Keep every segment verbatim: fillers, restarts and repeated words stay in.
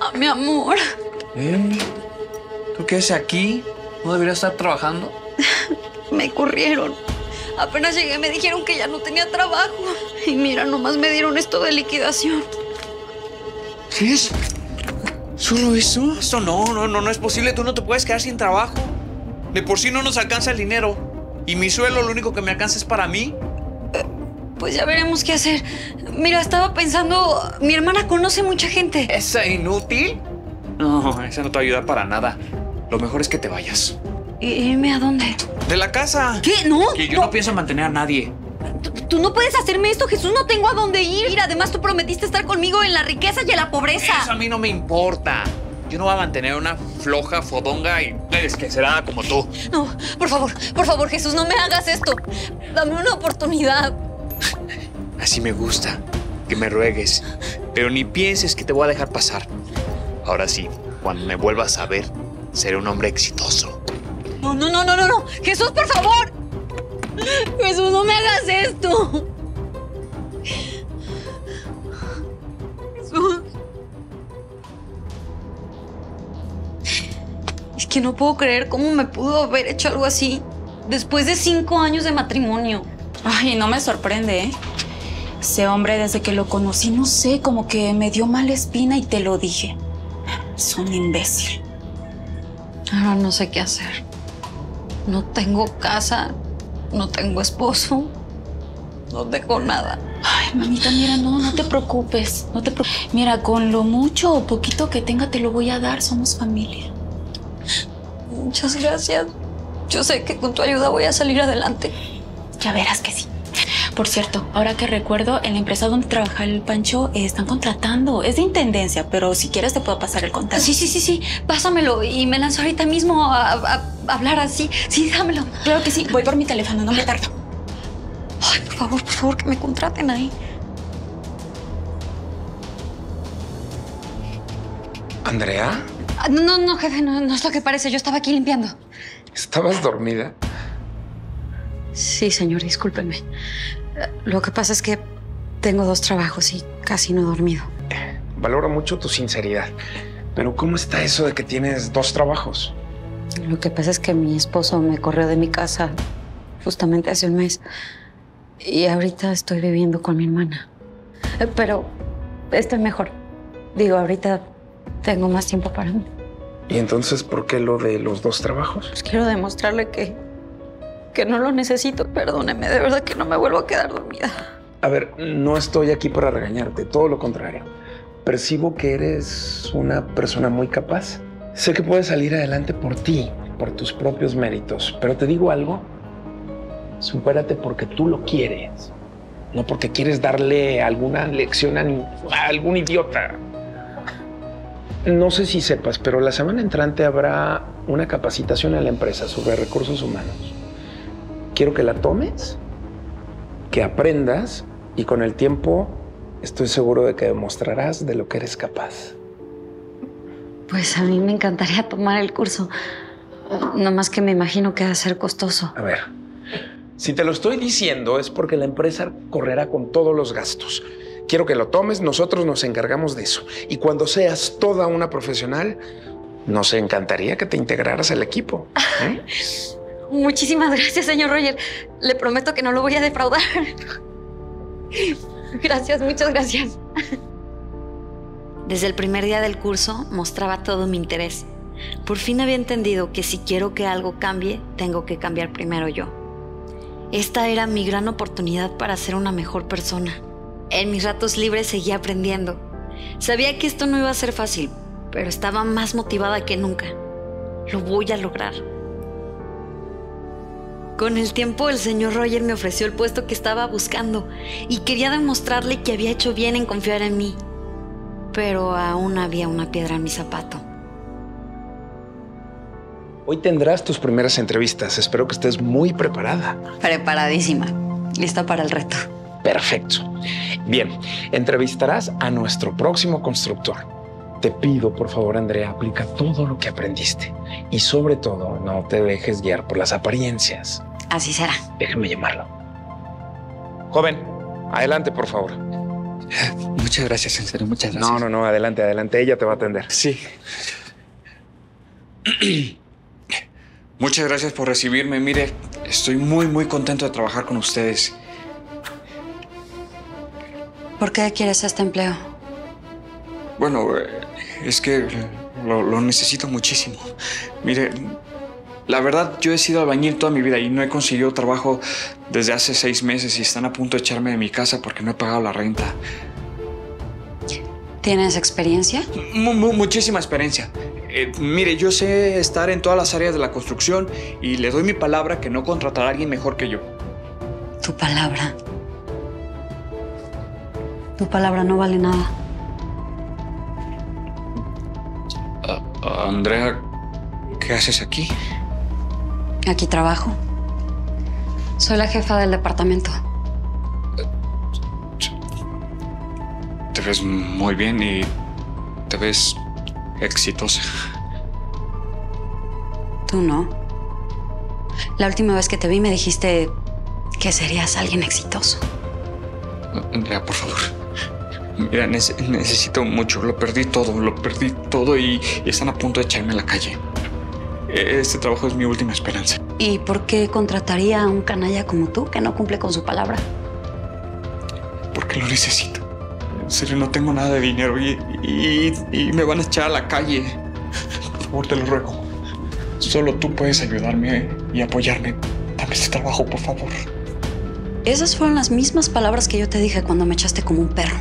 A mi amor. ¿Eh? ¿Tú qué haces aquí? ¿No deberías estar trabajando? Me corrieron. Apenas llegué me dijeron que ya no tenía trabajo. Y mira, nomás me dieron esto de liquidación. ¿Qué es? ¿Solo eso? Eso no, no, no, no es posible. Tú no te puedes quedar sin trabajo. De por sí no nos alcanza el dinero. Y mi sueldo lo único que me alcanza es para mí. Pues ya veremos qué hacer. Mira, estaba pensando... Mi hermana conoce mucha gente. ¿Esa inútil? No, esa no te va a ayudar para nada. Lo mejor es que te vayas. ¿Irme a dónde? De la casa. ¿Qué? No. Que yo no pienso mantener a nadie. Tú no puedes hacerme esto, Jesús. No tengo a dónde ir. Mira, además tú prometiste estar conmigo en la riqueza y en la pobreza. Eso a mí no me importa. Yo no voy a mantener una floja fodonga y desquecerada como tú. No, por favor, por favor, Jesús, no me hagas esto. Dame una oportunidad. Así me gusta, que me ruegues. Pero ni pienses que te voy a dejar pasar. Ahora sí, cuando me vuelvas a ver, seré un hombre exitoso. No, no, no, no, no, no. Jesús, por favor. Jesús, no me hagas esto. Jesús. Es que no puedo creer cómo me pudo haber hecho algo así después de cinco años de matrimonio. Ay, no me sorprende, ¿eh? Ese hombre, desde que lo conocí, no sé, como que me dio mala espina y te lo dije. Es un imbécil. Ahora no sé qué hacer. No tengo casa, no tengo esposo, no tengo nada. Ay, mamita, mira, no, no te preocupes. No te preocupes. Mira, con lo mucho o poquito que tenga te lo voy a dar. Somos familia. Muchas gracias. Yo sé que con tu ayuda voy a salir adelante. Ya verás que sí. Por cierto, ahora que recuerdo, en la empresa donde trabaja el Pancho eh, están contratando. Es de intendencia, pero si quieres te puedo pasar el contacto. Sí, sí, sí, sí. Pásamelo y me lanzo ahorita mismo a, a, a hablar así. Sí, dámelo. Claro que sí. Voy por mi teléfono, no me tardo. Ay, por favor, por favor, que me contraten ahí. ¿Andrea? Ah, no, no, jefe, no, no es lo que parece. Yo estaba aquí limpiando. ¿Estabas dormida? Sí, señor, discúlpeme. Lo que pasa es que tengo dos trabajos y casi no he dormido. Valoro mucho tu sinceridad. Pero ¿cómo está eso de que tienes dos trabajos? Lo que pasa es que mi esposo me corrió de mi casa justamente hace un mes. Y ahorita estoy viviendo con mi hermana. Pero estoy mejor. Digo, ahorita tengo más tiempo para mí. ¿Y entonces por qué lo de los dos trabajos? Pues quiero demostrarle que... que no lo necesito. Perdóneme, de verdad que no me vuelvo a quedar dormida. A ver, no estoy aquí para regañarte, todo lo contrario. Percibo que eres una persona muy capaz. Sé que puedes salir adelante por ti, por tus propios méritos, pero te digo algo, supérate porque tú lo quieres, no porque quieres darle alguna lección a algún idiota. No sé si sepas, pero la semana entrante habrá una capacitación a la empresa sobre recursos humanos. Quiero que la tomes, que aprendas y con el tiempo estoy seguro de que demostrarás de lo que eres capaz. Pues a mí me encantaría tomar el curso, nomás que me imagino que va a ser costoso. A ver, si te lo estoy diciendo es porque la empresa correrá con todos los gastos. Quiero que lo tomes, nosotros nos encargamos de eso. Y cuando seas toda una profesional, nos encantaría que te integraras al equipo. ¿Eh? Muchísimas gracias, señor Roger. Le prometo que no lo voy a defraudar. Gracias, muchas gracias. Desde el primer día del curso mostraba todo mi interés. Por fin había entendido que si quiero que algo cambie, tengo que cambiar primero yo. Esta era mi gran oportunidad para ser una mejor persona. En mis ratos libres seguía aprendiendo. Sabía que esto no iba a ser fácil, pero estaba más motivada que nunca. Lo voy a lograr. Con el tiempo, el señor Roger me ofreció el puesto que estaba buscando y quería demostrarle que había hecho bien en confiar en mí. Pero aún había una piedra en mi zapato. Hoy tendrás tus primeras entrevistas. Espero que estés muy preparada. Preparadísima. Lista para el reto. Perfecto. Bien, entrevistarás a nuestro próximo constructor. Te pido, por favor, Andrea, aplica todo lo que aprendiste. Y sobre todo, no te dejes guiar por las apariencias. Así será. Déjame llamarlo. Joven, adelante, por favor. Muchas gracias, en serio, muchas gracias. No, no, no, adelante, adelante. Ella te va a atender. Sí. Muchas gracias por recibirme. Mire, estoy muy, muy contento de trabajar con ustedes. ¿Por qué quieres este empleo? Bueno, es que lo, lo necesito muchísimo. Mire, la verdad, yo he sido albañil toda mi vida y no he conseguido trabajo desde hace seis meses y están a punto de echarme de mi casa porque no he pagado la renta. ¿Tienes experiencia? Mu- mu- muchísima experiencia. Eh, mire, yo sé estar en todas las áreas de la construcción y le doy mi palabra que no contratará a alguien mejor que yo. ¿Tu palabra? Tu palabra no vale nada. Uh, Andrea, ¿qué haces aquí? Aquí trabajo. Soy la jefa del departamento. Te ves muy bien y te ves exitosa. Tú no. La última vez que te vi me dijiste que serías alguien exitoso. Andrea, por favor. Mira, necesito mucho. Lo perdí todo, lo perdí todo y están a punto de echarme a la calle. Este trabajo es mi última esperanza. ¿Y por qué contrataría a un canalla como tú que no cumple con su palabra? Porque lo necesito. En serio, no tengo nada de dinero y, y, y me van a echar a la calle. Por favor, te lo ruego. Solo tú puedes ayudarme y apoyarme. Dame este trabajo, por favor. Esas fueron las mismas palabras que yo te dije cuando me echaste como un perro.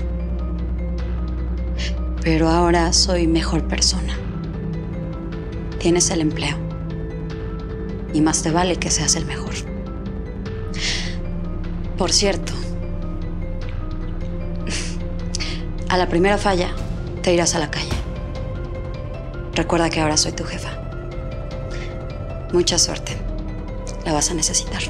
Pero ahora soy mejor persona. Tienes el empleo. Y más te vale que seas el mejor. Por cierto, a la primera falla te irás a la calle. Recuerda que ahora soy tu jefa. Mucha suerte. La vas a necesitar.